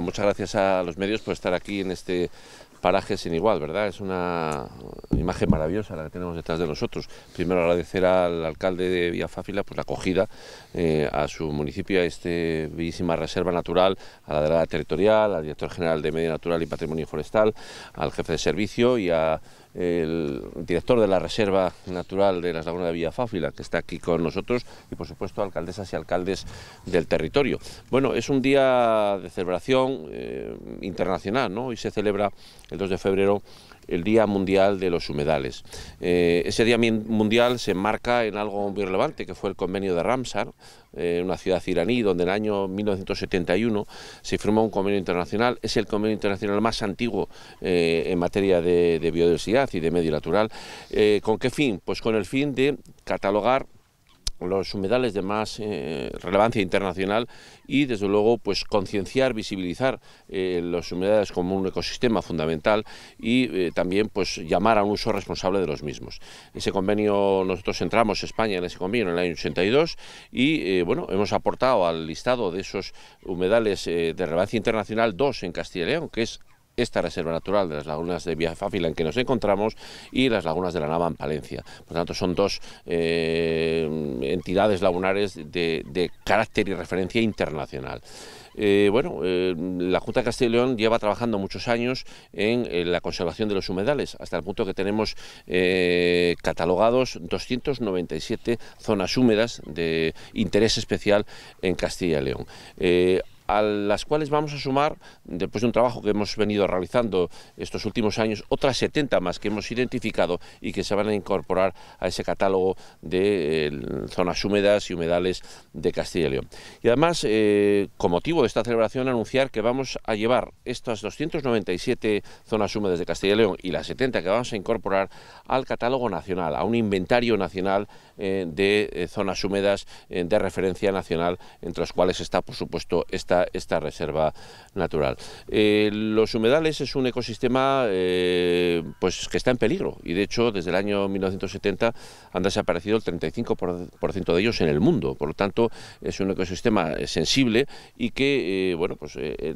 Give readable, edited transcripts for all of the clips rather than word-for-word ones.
Muchas gracias a los medios por estar aquí en este paraje sin igual, ¿verdad? Es una imagen maravillosa la que tenemos detrás de nosotros. Primero agradecer al alcalde de Villafáfila pues, la acogida a su municipio, a esta bellísima reserva natural, a la delegada territorial, al director general de Medio Natural y Patrimonio Forestal, al jefe de servicio y a el director de la Reserva Natural de las Lagunas de Villafáfila, que está aquí con nosotros, y por supuesto alcaldesas y alcaldes del territorio. Bueno, es un día de celebración internacional, ¿no? Hoy se celebra el 2 de febrero el Día Mundial de los Humedales. Ese Día Mundial se enmarca en algo muy relevante, que fue el convenio de Ramsar, una ciudad iraní, donde en el año 1971 se firmó un convenio internacional. Es el convenio internacional más antiguo en materia de biodiversidad y de medio natural. ¿Con qué fin? Pues con el fin de catalogar los humedales de más relevancia internacional y, desde luego, pues concienciar, visibilizar los humedales como un ecosistema fundamental y también pues llamar a un uso responsable de los mismos. Ese convenio, nosotros entramos España en ese convenio en el año 82 y, bueno, hemos aportado al listado de esos humedales de relevancia internacional dos en Castilla y León, que es esta reserva natural de las lagunas de Villafáfila en que nos encontramos y las lagunas de La Nava en Palencia. Por tanto, son dos entidades lagunares de carácter y referencia internacional. La Junta de Castilla y León lleva trabajando muchos años en la conservación de los humedales, hasta el punto que tenemos catalogados 297 zonas húmedas de interés especial en Castilla y León. A las cuales vamos a sumar, después de un trabajo que hemos venido realizando estos últimos años, otras 70 más que hemos identificado y que se van a incorporar a ese catálogo de zonas húmedas y humedales de Castilla y León. Y además, con motivo de esta celebración, anunciar que vamos a llevar estas 297 zonas húmedas de Castilla y León y las 70 que vamos a incorporar al catálogo nacional, a un inventario nacional de zonas húmedas de referencia nacional, entre las cuales está, por supuesto, esta reserva natural. Los humedales es un ecosistema pues que está en peligro y de hecho desde el año 1970 han desaparecido el 35% de ellos en el mundo. Por lo tanto es un ecosistema sensible y que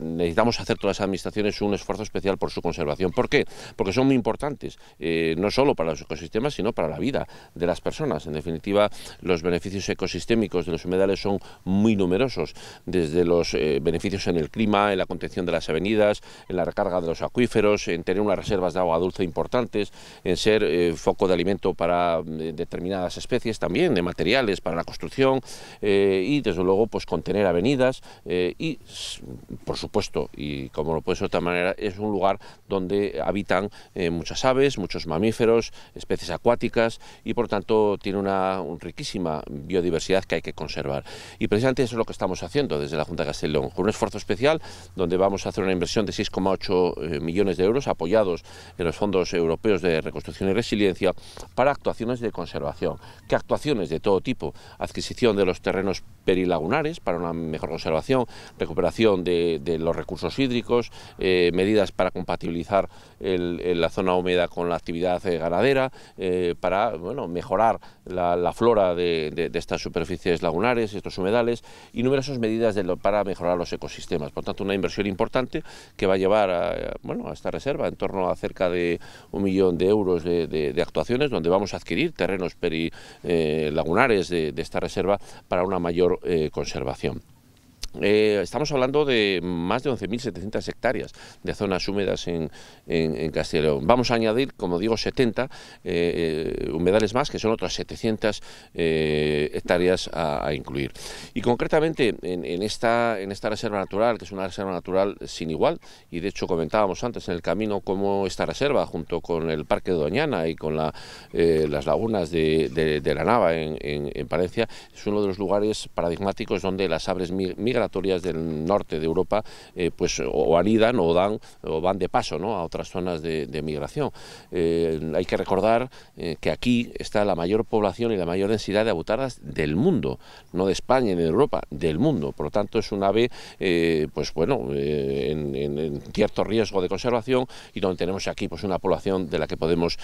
necesitamos hacer todas las administraciones un esfuerzo especial por su conservación. ¿Por qué? Porque son muy importantes, no solo para los ecosistemas sino para la vida de las personas. En definitiva, los beneficios ecosistémicos de los humedales son muy numerosos, desde los beneficios en el clima, en la contención de las avenidas, en la recarga de los acuíferos, en tener unas reservas de agua dulce importantes, en ser foco de alimento para determinadas especies también, de materiales para la construcción y desde luego pues contener avenidas y por supuesto, y como lo puede ser de otra manera, es un lugar donde habitan muchas aves, muchos mamíferos, especies acuáticas y por tanto tiene una riquísima biodiversidad que hay que conservar. Y precisamente eso es lo que estamos haciendo desde la Junta de Castilla con un esfuerzo especial donde vamos a hacer una inversión de 6,8 millones de euros apoyados en los fondos europeos de reconstrucción y resiliencia para actuaciones de conservación. ¿Qué actuaciones? De todo tipo: adquisición de los terrenos perilagunares para una mejor conservación, recuperación de los recursos hídricos, medidas para compatibilizar la zona húmeda con la actividad ganadera, para mejorar la flora de estas superficies lagunares, estos humedales y numerosas medidas para mejorar los ecosistemas. Por tanto, una inversión importante que va a llevar a esta reserva en torno a cerca de 1 millón de euros de actuaciones, donde vamos a adquirir terrenos perilagunares de esta reserva para una mayor conservación. Estamos hablando de más de 11.700 hectáreas de zonas húmedas en Castilla y León. Vamos a añadir, como digo, 70 humedales más, que son otras 700 hectáreas a incluir. Y concretamente en esta reserva natural, que es una reserva natural sin igual, y de hecho comentábamos antes en el camino cómo esta reserva, junto con el Parque de Doñana y con las lagunas de La Nava en Palencia, es uno de los lugares paradigmáticos donde las aves migran del norte de Europa o anidan o van de paso, ¿no?, a otras zonas de migración. Hay que recordar que aquí está la mayor población y la mayor densidad de avutardas del mundo, no de España ni de Europa, del mundo. Por lo tanto es un ave en cierto riesgo de conservación y donde tenemos aquí pues una población de la que podemos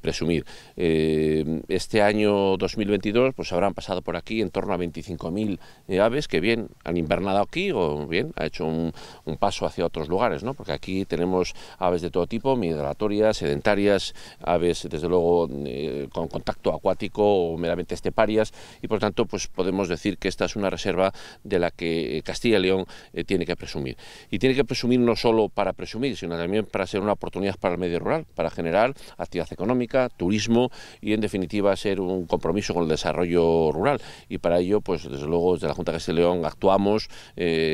presumir. Este año 2022 pues habrán pasado por aquí en torno a 25.000 aves que bien han han invernado aquí o bien ha hecho un paso hacia otros lugares, ¿no? Porque aquí tenemos aves de todo tipo, migratorias, sedentarias, aves desde luego con contacto acuático o meramente esteparias, y por tanto pues podemos decir que esta es una reserva de la que Castilla y León tiene que presumir. Y tiene que presumir no solo para presumir, sino también para ser una oportunidad para el medio rural, para generar actividad económica, turismo y en definitiva ser un compromiso con el desarrollo rural. Y para ello pues desde luego desde la Junta de Castilla y León actuamos,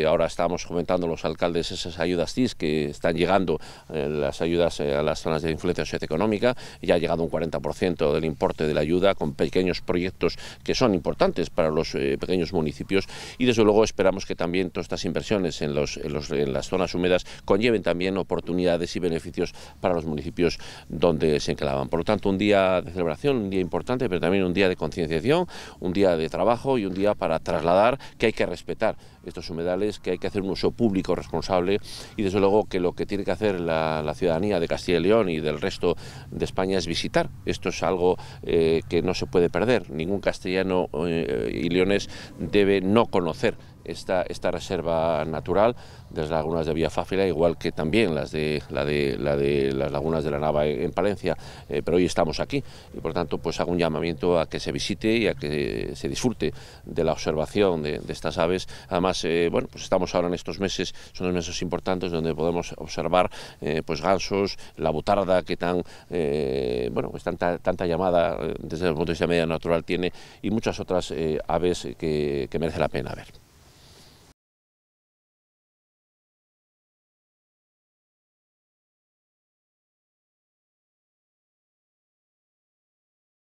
ahora estamos comentando los alcaldes esas ayudas CIS que están llegando, las ayudas a las zonas de influencia socioeconómica, ya ha llegado un 40% del importe de la ayuda con pequeños proyectos que son importantes para los pequeños municipios, y desde luego esperamos que también todas estas inversiones en las zonas húmedas conlleven también oportunidades y beneficios para los municipios donde se enclavan. Por lo tanto, un día de celebración, un día importante, pero también un día de concienciación, un día de trabajo y un día para trasladar que hay que respetar estos humedales, que hay que hacer un uso público responsable, y desde luego que lo que tiene que hacer la ciudadanía de Castilla y León y del resto de España es visitar. Esto es algo que no se puede perder. Ningún castellano y leonés debe no conocer esta reserva natural, desde las lagunas de Villafáfila, igual que también la de las lagunas de La Nava en Palencia, pero hoy estamos aquí y por tanto pues hago un llamamiento a que se visite y a que se disfrute de la observación de estas aves. Además, bueno, pues estamos ahora en estos meses, son unos meses importantes donde podemos observar pues gansos, la avutarda que bueno, pues tanta llamada desde el punto de vista medio natural tiene, y muchas otras aves que merece la pena ver.